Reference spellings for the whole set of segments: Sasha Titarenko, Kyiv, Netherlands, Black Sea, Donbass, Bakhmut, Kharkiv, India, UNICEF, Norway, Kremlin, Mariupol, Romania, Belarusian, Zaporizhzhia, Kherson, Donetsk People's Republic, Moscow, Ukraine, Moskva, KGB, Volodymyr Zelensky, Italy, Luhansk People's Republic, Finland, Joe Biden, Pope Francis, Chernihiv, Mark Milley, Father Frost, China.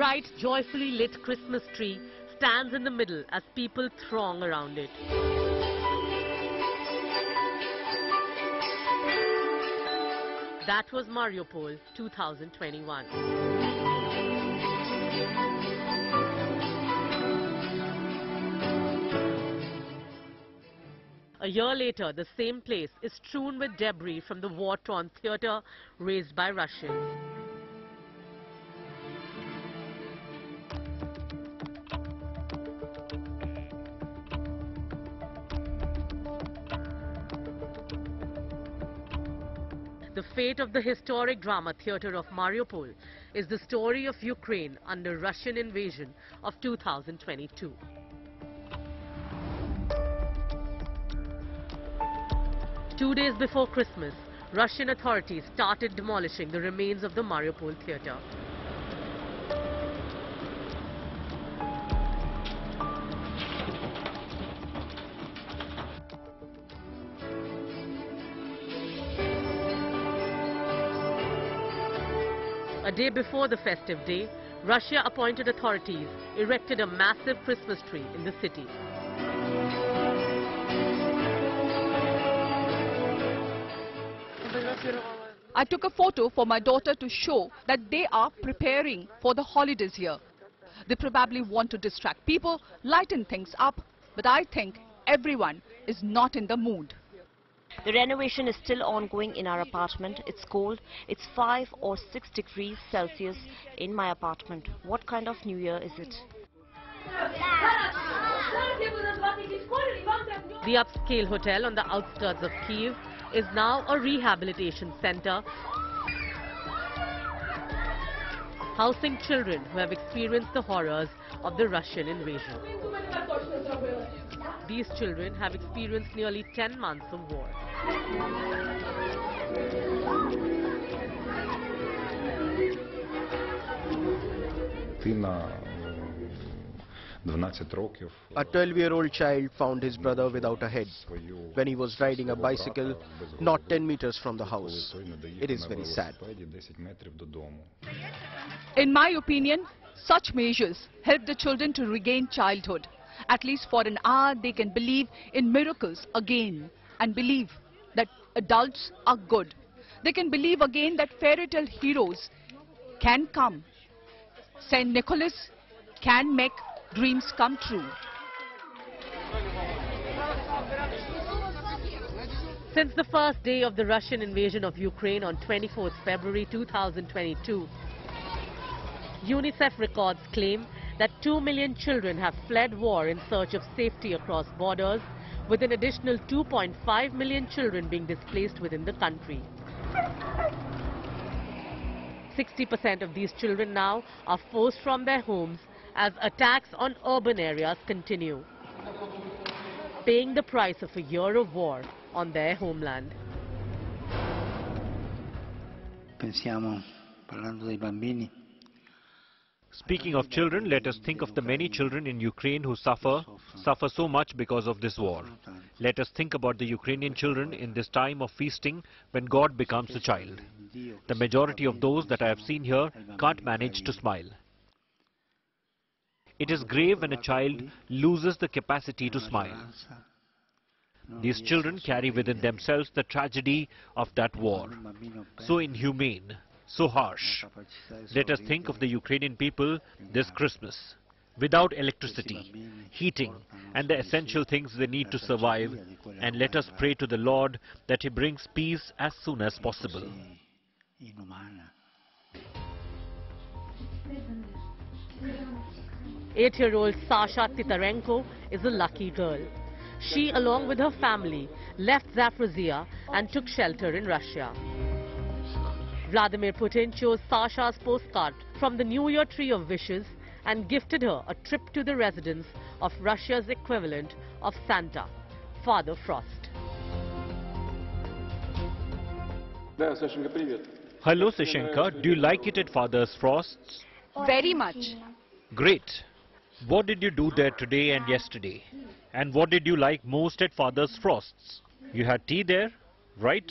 bright, joyfully lit Christmas tree stands in the middle as people throng around it. That was Mariupol 2021. A year later, the same place is strewn with debris from the war-torn theater razed by Russians. The fate of the historic drama theater of Mariupol is the story of Ukraine under Russian invasion of 2022. Two days before Christmas, Russian authorities started demolishing the remains of the Mariupol theater. A day before the festive day, Russia-appointed authorities erected a massive Christmas tree in the city. I took a photo for my daughter to show that they are preparing for the holidays here. They probably want to distract people, lighten things up, but I think everyone is not in the mood. The renovation is still ongoing in our apartment. It's cold. It's 5 or 6 degrees Celsius in my apartment. What kind of New Year is it? The upscale hotel on the outskirts of Kyiv is now a rehabilitation center, housing children who have experienced the horrors of the Russian invasion. These children have experienced nearly 10 months of war. A 12-year-old child found his brother without a head when he was riding a bicycle not 10 meters from the house. It is very sad. In my opinion, such measures help the children to regain childhood. At least for an hour, they can believe in miracles again and believe that adults are good. They can believe again that fairy tale heroes can come. Saint Nicholas can make dreams come true. Since the first day of the Russian invasion of Ukraine on 24th February 2022, UNICEF records claim that 2 million children have fled war in search of safety across borders, with an additional 2.5 million children being displaced within the country. 60% of these children now are forced from their homes as attacks on urban areas continue, paying the price of a year of war on their homeland. Speaking of children, let us think of the many children in Ukraine who suffer so much because of this war. Let us think about the Ukrainian children in this time of feasting when God becomes a child. The majority of those that I have seen here can't manage to smile. It is grave when a child loses the capacity to smile. These children carry within themselves the tragedy of that war, so inhumane, so harsh. Let us think of the Ukrainian people this Christmas, without electricity, heating, and the essential things they need to survive, and let us pray to the Lord that He brings peace as soon as possible. Eight-year-old Sasha Titarenko is a lucky girl. She, along with her family, left Zaporizhzhia and took shelter in Russia. Vladimir Putin chose Sasha's postcard from the New Year Tree of Wishes and gifted her a trip to the residence of Russia's equivalent of Santa, Father Frost. Hello, Sashenka. Do you like it at Father Frost's? Very much. Great. What did you do there today and yesterday? And what did you like most at Father Frost's? You had tea there, right?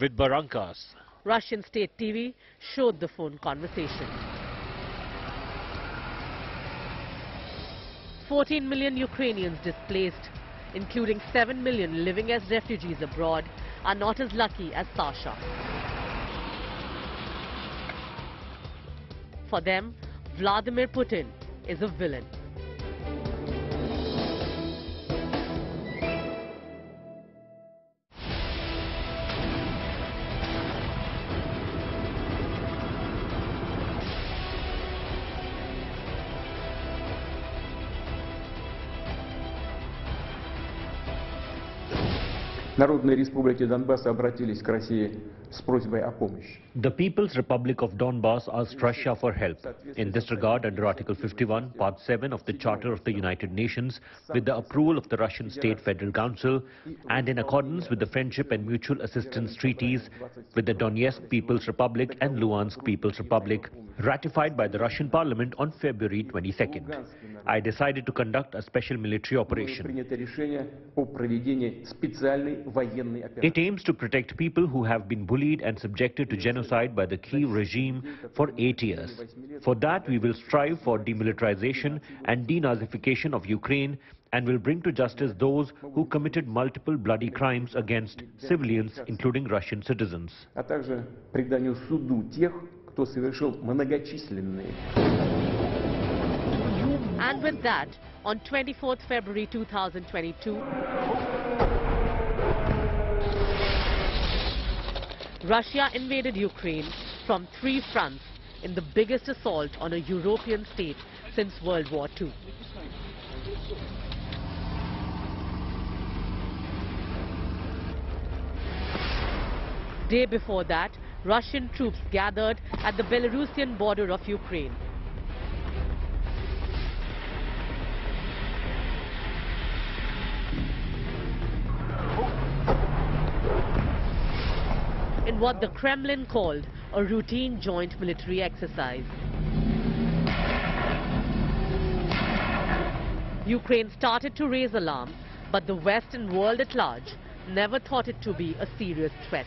With barankas. Russian state TV showed the phone conversation. 14 million Ukrainians displaced, including 7 million living as refugees abroad, are not as lucky as Sasha. For them, Vladimir Putin is a villain. The People's Republic of Donbass asked Russia for help in this regard under Article 51, Part 7 of the Charter of the United Nations, with the approval of the Russian State Federal Council and in accordance with the Friendship and Mutual Assistance Treaties with the Donetsk People's Republic and Luhansk People's Republic, ratified by the Russian Parliament on February 22nd. I decided to conduct a special military operation. It aims to protect people who have been bullied and subjected to genocide by the Kyiv regime for 8 years. For that, we will strive for demilitarization and denazification of Ukraine and will bring to justice those who committed multiple bloody crimes against civilians, including Russian citizens. And with that, on 24th February 2022, Russia invaded Ukraine from 3 fronts in the biggest assault on a European state since World War II. Day before that, Russian troops gathered at the Belarusian border of Ukraine. In what the Kremlin called a routine joint military exercise, Ukraine started to raise alarm, but the Western world at large never thought it to be a serious threat.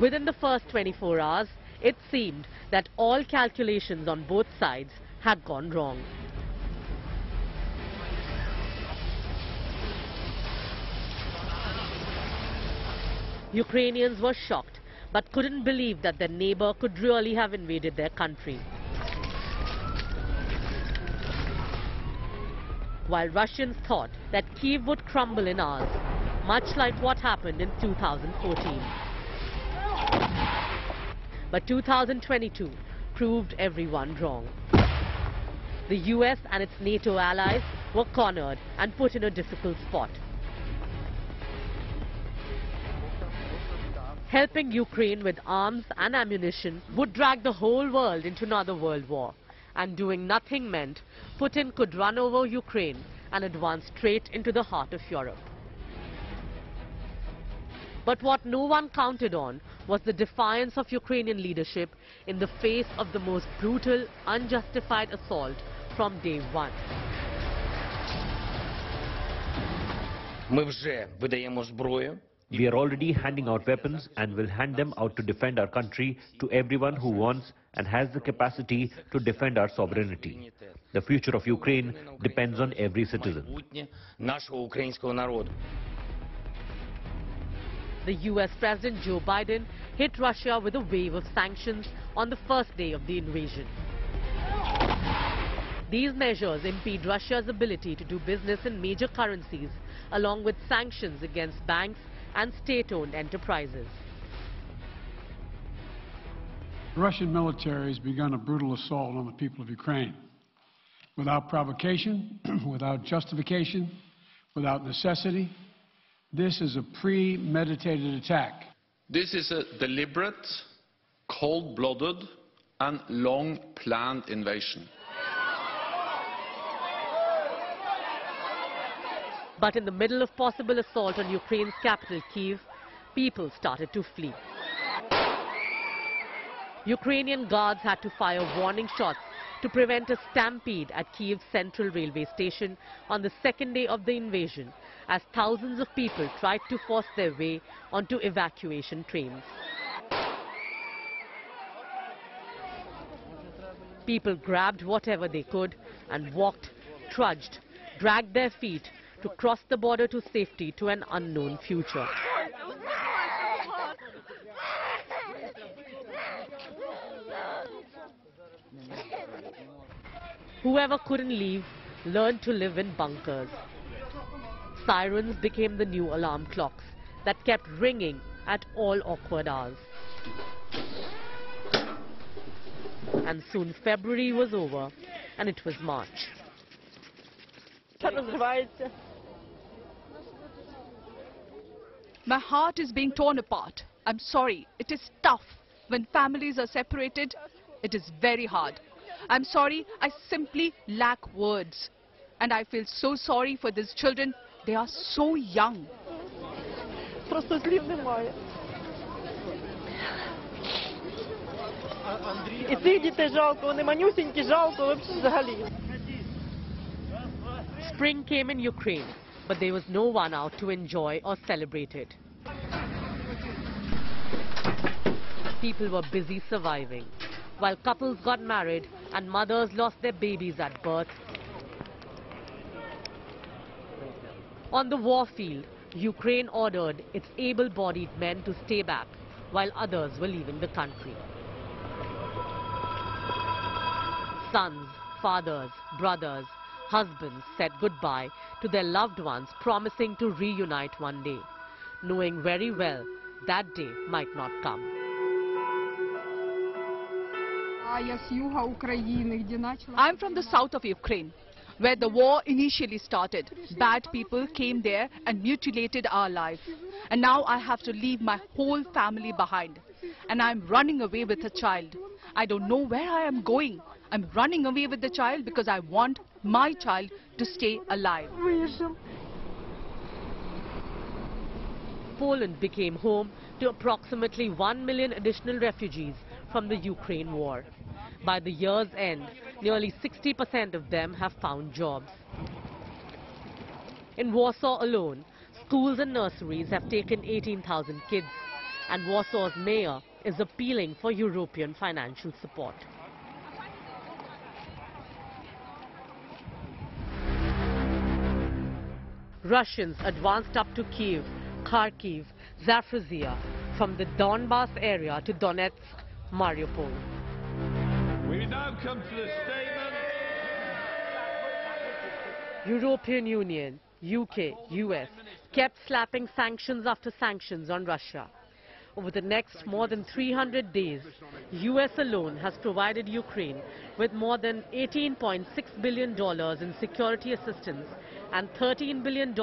Within the first 24 hours, it seemed that all calculations on both sides had gone wrong. Ukrainians were shocked, but couldn't believe that their neighbor could really have invaded their country. While Russians thought that Kyiv would crumble in hours, much like what happened in 2014. But 2022 proved everyone wrong. The US and its NATO allies were cornered and put in a difficult spot. Helping Ukraine with arms and ammunition would drag the whole world into another world war. And doing nothing meant Putin could run over Ukraine and advance straight into the heart of Europe. But what no one counted on was the defiance of Ukrainian leadership in the face of the most brutal, unjustified assault from day one. We are already handing out weapons and will hand them out to defend our country to everyone who wants and has the capacity to defend our sovereignty. The future of Ukraine depends on every citizen. The US President Joe Biden hit Russia with a wave of sanctions on the first day of the invasion. These measures impede Russia's ability to do business in major currencies, along with sanctions against banks and state-owned enterprises. The Russian military has begun a brutal assault on the people of Ukraine. Without provocation, without justification, without necessity, this is a premeditated attack. This is a deliberate, cold-blooded, and long-planned invasion. But in the middle of possible assault on Ukraine's capital, Kyiv, people started to flee. Ukrainian guards had to fire warning shots to prevent a stampede at Kyiv's central railway station on the second day of the invasion, as thousands of people tried to force their way onto evacuation trains. People grabbed whatever they could and walked, trudged, dragged their feet to cross the border to safety to an unknown future. Whoever couldn't leave learned to live in bunkers. Sirens became the new alarm clocks that kept ringing at all awkward hours. And soon February was over and it was March. My heart is being torn apart. I'm sorry, it is tough. When families are separated, it is very hard. I'm sorry, I simply lack words. And I feel so sorry for these children. They are so young. Spring came in Ukraine, but there was no one out to enjoy or celebrate it. People were busy surviving, while couples got married and mothers lost their babies at birth. On the war field, Ukraine ordered its able-bodied men to stay back, while others were leaving the country. Sons, fathers, brothers, husbands said goodbye to their loved ones, promising to reunite one day, knowing very well that day might not come. I'm from the south of Ukraine, where the war initially started. Bad people came there and mutilated our life. And now I have to leave my whole family behind. And I'm running away with a child. I don't know where I am going. I'm running away with the child because I want my child to stay alive. Poland became home to approximately 1 million additional refugees from the Ukraine war. By the year's end, nearly 60% of them have found jobs. In Warsaw alone, schools and nurseries have taken 18,000 kids, and Warsaw's mayor is appealing for European financial support. Russians advanced up to Kyiv, Kharkiv, Zaporizhzhia, from the Donbass area to Donetsk, Mariupol. We now come to the statement. European Union, UK, US kept slapping sanctions after sanctions on Russia. Over the next more than 300 days, US alone has provided Ukraine with more than $18.6 billion in security assistance and $13 billion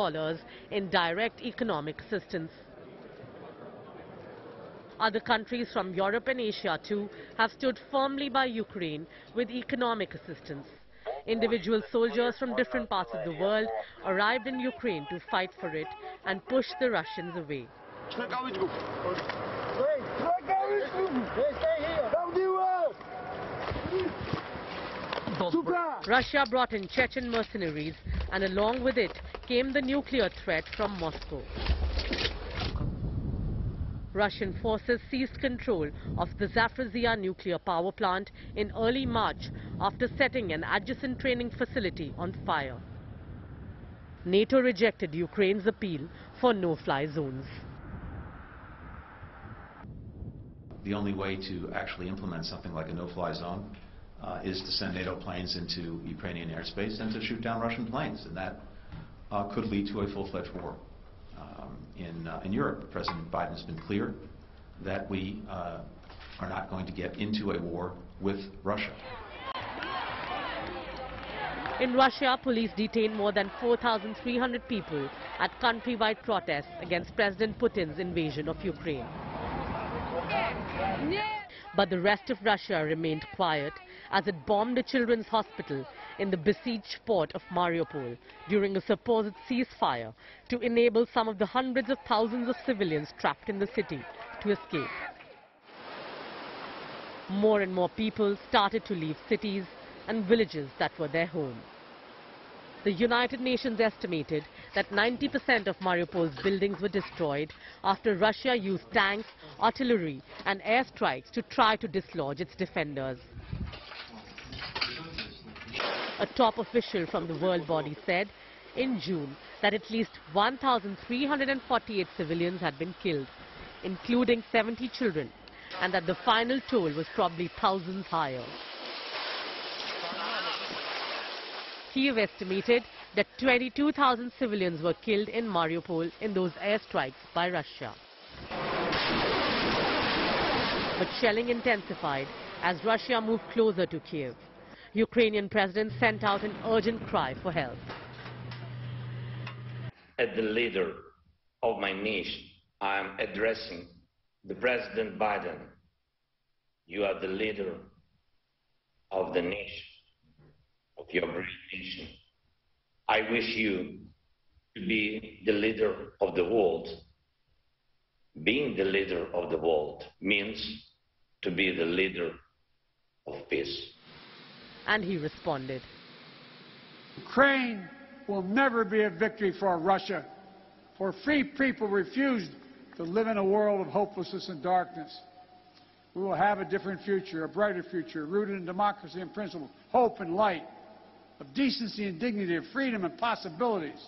in direct economic assistance. Other countries from Europe and Asia, too, have stood firmly by Ukraine with economic assistance. Individual soldiers from different parts of the world arrived in Ukraine to fight for it and push the Russians away. Russia brought in Chechen mercenaries, and along with it came the nuclear threat from Moscow. Russian forces seized control of the Zaporizhzhia nuclear power plant in early March after setting an adjacent training facility on fire. NATO rejected Ukraine's appeal for no-fly zones. The only way to actually implement something like a no-fly zone is to send NATO planes into Ukrainian airspace and to shoot down Russian planes, and that could lead to a full-fledged war. In Europe, President Biden has been clear that we are not going to get into a war with Russia. In Russia, police detained more than 4,300 people at countrywide protests against President Putin's invasion of Ukraine. But the rest of Russia remained quiet as it bombed a children's hospital in the besieged port of Mariupol during a supposed ceasefire to enable some of the hundreds of thousands of civilians trapped in the city to escape. More and more people started to leave cities and villages that were their home. The United Nations estimated that 90% of Mariupol's buildings were destroyed after Russia used tanks, artillery and airstrikes to try to dislodge its defenders. A top official from the world body said in June that at least 1,348 civilians had been killed, including 70 children, and that the final toll was probably thousands higher. Kyiv estimated that 22,000 civilians were killed in Mariupol in those airstrikes by Russia. But shelling intensified as Russia moved closer to Kyiv. Ukrainian president sent out an urgent cry for help. As the leader of my nation, I am addressing the President Biden. You are the leader of the nation, of your great nation. I wish you to be the leader of the world. Being the leader of the world means to be the leader of peace. And he responded. Ukraine will never be a victory for Russia, for free people refused to live in a world of hopelessness and darkness. We will have a different future, a brighter future, rooted in democracy and principle, hope and light, of decency and dignity, of freedom and possibilities.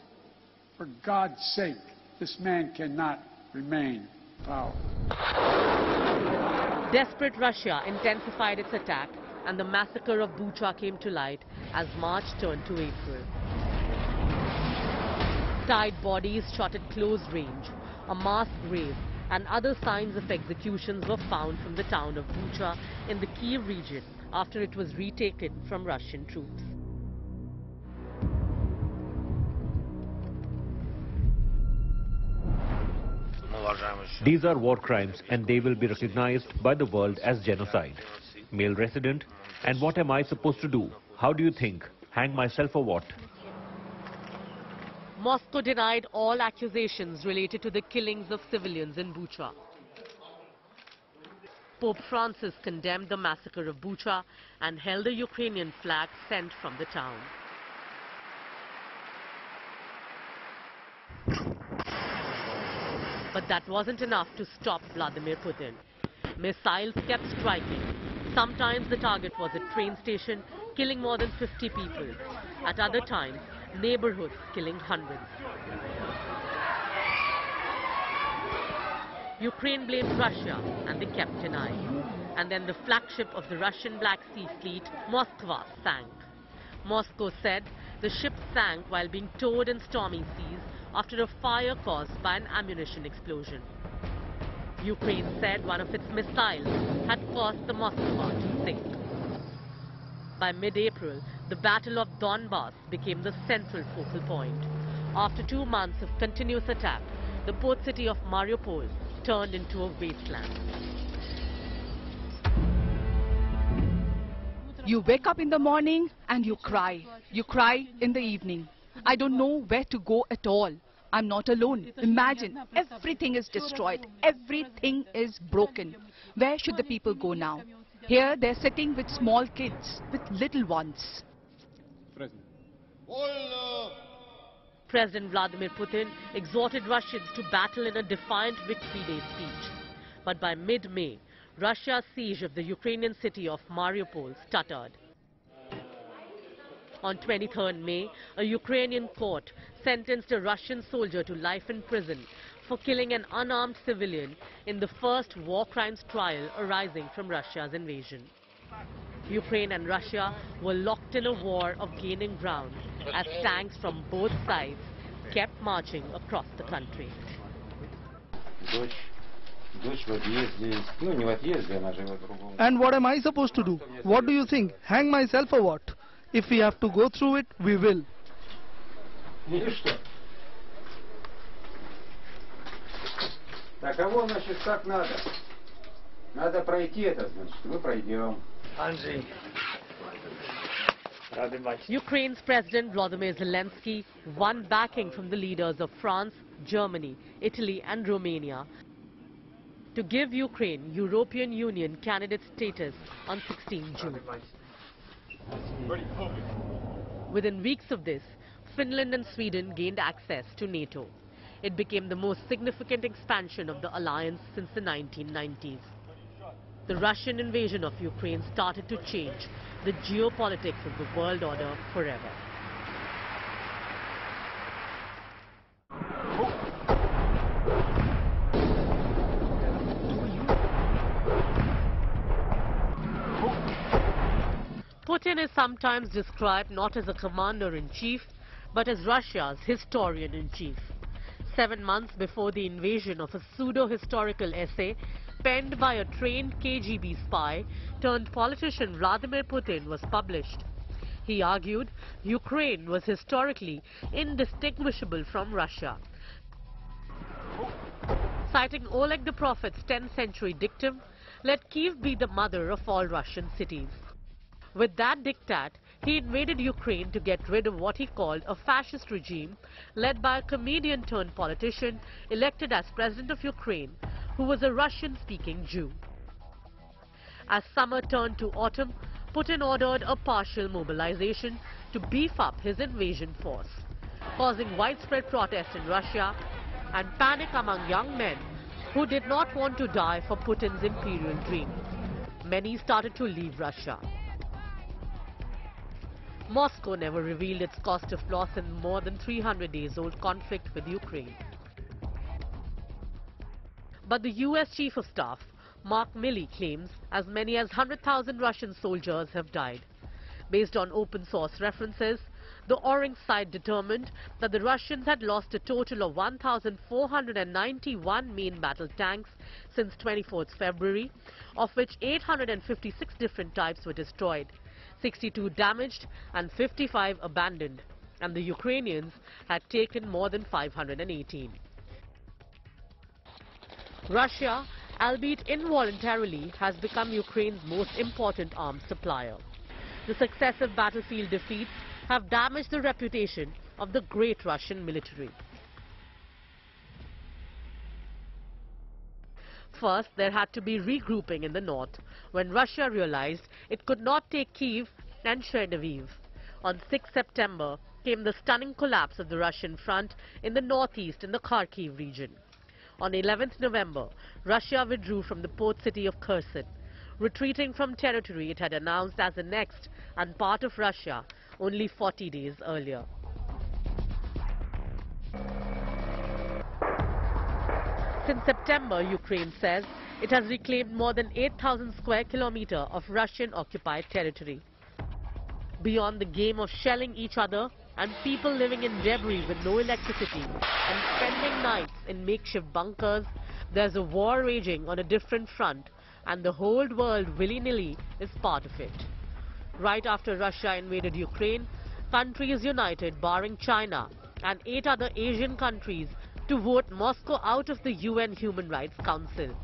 For God's sake, this man cannot remain in power. Desperate Russia intensified its attack, and the massacre of Bucha came to light as March turned to April. Tied bodies shot at close range, a mass grave and other signs of executions were found from the town of Bucha in the Kyiv region after it was retaken from Russian troops. These are war crimes and they will be recognized by the world as genocide. Male resident, and what am I supposed to do? How do you think? Hang myself or what? Moscow denied all accusations related to the killings of civilians in Bucha. Pope Francis condemned the massacre of Bucha and held a Ukrainian flag sent from the town. But that wasn't enough to stop Vladimir Putin. Missiles kept striking. Sometimes the target was a train station, killing more than 50 people. At other times, neighborhoods killing hundreds. Ukraine blamed Russia and they kept denying. And then the flagship of the Russian Black Sea fleet, Moskva, sank. Moscow said the ship sank while being towed in stormy seas after a fire caused by an ammunition explosion. Ukraine said one of its missiles had caused the Moskva to sink. By mid-April, the Battle of Donbass became the central focal point. After 2 months of continuous attack, the port city of Mariupol turned into a wasteland. You wake up in the morning and you cry. You cry in the evening. I don't know where to go at all. I'm not alone. Imagine, everything is destroyed. Everything is broken. Where should the people go now? Here they're sitting with small kids, with little ones. President Vladimir Putin exhorted Russians to battle in a defiant Victory Day speech. But by mid-May, Russia's siege of the Ukrainian city of Mariupol stuttered. On 23rd May, a Ukrainian court sentenced a Russian soldier to life in prison for killing an unarmed civilian in the first war crimes trial arising from Russia's invasion. Ukraine and Russia were locked in a war of gaining ground as tanks from both sides kept marching across the country. And what am I supposed to do? What do you think? Hang myself or what? If we have to go through it, we will. Ukraine's President Volodymyr Zelensky won backing from the leaders of France, Germany, Italy and Romania to give Ukraine European Union candidate status on 16 June. Within weeks of this, Finland and Sweden gained access to NATO. It became the most significant expansion of the alliance since the 1990s. the Russian invasion of Ukraine started to change the geopolitics of the world order forever. Putin is sometimes described not as a commander-in-chief, but as Russia's historian-in-chief. 7 months before the invasion, of a pseudo-historical essay penned by a trained KGB spy turned politician Vladimir Putin was published. He argued Ukraine was historically indistinguishable from Russia, citing Oleg the Prophet's 10th century dictum, "Let Kyiv be the mother of all Russian cities." With that diktat, he invaded Ukraine to get rid of what he called a fascist regime led by a comedian-turned-politician elected as president of Ukraine, who was a Russian-speaking Jew. As summer turned to autumn, Putin ordered a partial mobilization to beef up his invasion force, causing widespread protests in Russia and panic among young men who did not want to die for Putin's imperial dream. Many started to leave Russia. Moscow never revealed its cost of loss in more than 300 days old conflict with Ukraine. But the US Chief of Staff, Mark Milley, claims as many as 100,000 Russian soldiers have died. Based on open source references, the Orange side determined that the Russians had lost a total of 1,491 main battle tanks since 24th February, of which 856 different types were destroyed, 62 damaged and 55 abandoned, and the Ukrainians had taken more than 518. Russia, albeit involuntarily, has become Ukraine's most important arms supplier. The successive battlefield defeats have damaged the reputation of the great Russian military. First, there had to be regrouping in the north, when Russia realized it could not take Kyiv and Chernihiv. On 6 September came the stunning collapse of the Russian front in the northeast in the Kharkiv region. On 11 November, Russia withdrew from the port city of Kherson, retreating from territory it had announced as annexed and part of Russia only 40 days earlier. Since September, Ukraine says it has reclaimed more than 8,000 square kilometers of Russian-occupied territory. Beyond the game of shelling each other and people living in debris with no electricity and spending nights in makeshift bunkers, there's a war raging on a different front, and the whole world willy-nilly is part of it. Right after Russia invaded Ukraine, countries united, barring China and 8 other Asian countries, to vote Moscow out of the UN Human Rights Council.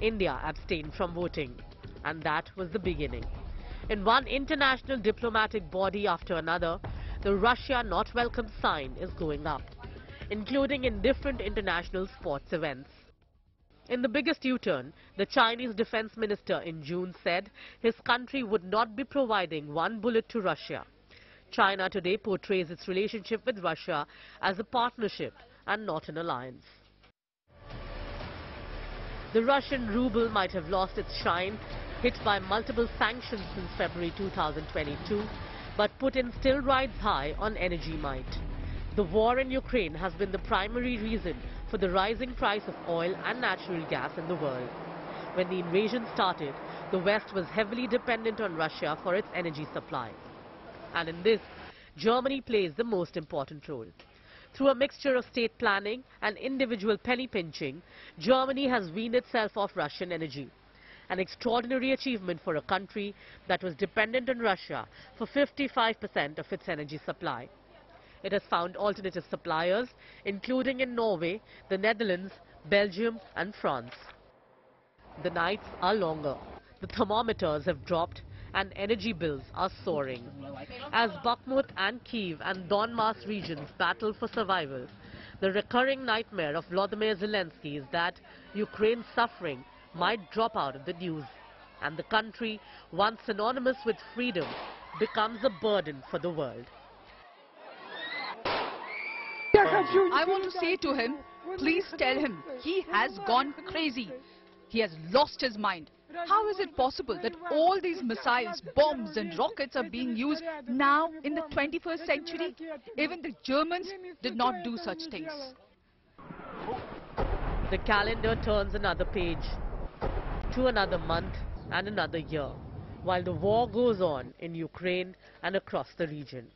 India abstained from voting, and that was the beginning. In one international diplomatic body after another, the Russia not welcome sign is going up, including in different international sports events. In the biggest U-turn, the Chinese defense minister in June said his country would not be providing one bullet to Russia. China today portrays its relationship with Russia as a partnership and not an alliance. The Russian ruble might have lost its shine, hit by multiple sanctions since February 2022, but Putin still rides high on energy might. The war in Ukraine has been the primary reason for the rising price of oil and natural gas in the world. When the invasion started, the West was heavily dependent on Russia for its energy supply. And in this, Germany plays the most important role. Through a mixture of state planning and individual penny-pinching, Germany has weaned itself off Russian energy, an extraordinary achievement for a country that was dependent on Russia for 55% of its energy supply. It has found alternative suppliers, including in Norway, the Netherlands, Belgium and France. The nights are longer, the thermometers have dropped, and energy bills are soaring. As Bakhmut and Kyiv and Donbass regions battle for survival, the recurring nightmare of Volodymyr Zelensky is that Ukraine's suffering might drop out of the news, and the country, once synonymous with freedom, becomes a burden for the world. I want to say to him, please tell him he has gone crazy. He has lost his mind. How is it possible that all these missiles, bombs and rockets are being used now in the 21st century? Even the Germans did not do such things. The calendar turns another page to another month and another year, while the war goes on in Ukraine and across the region.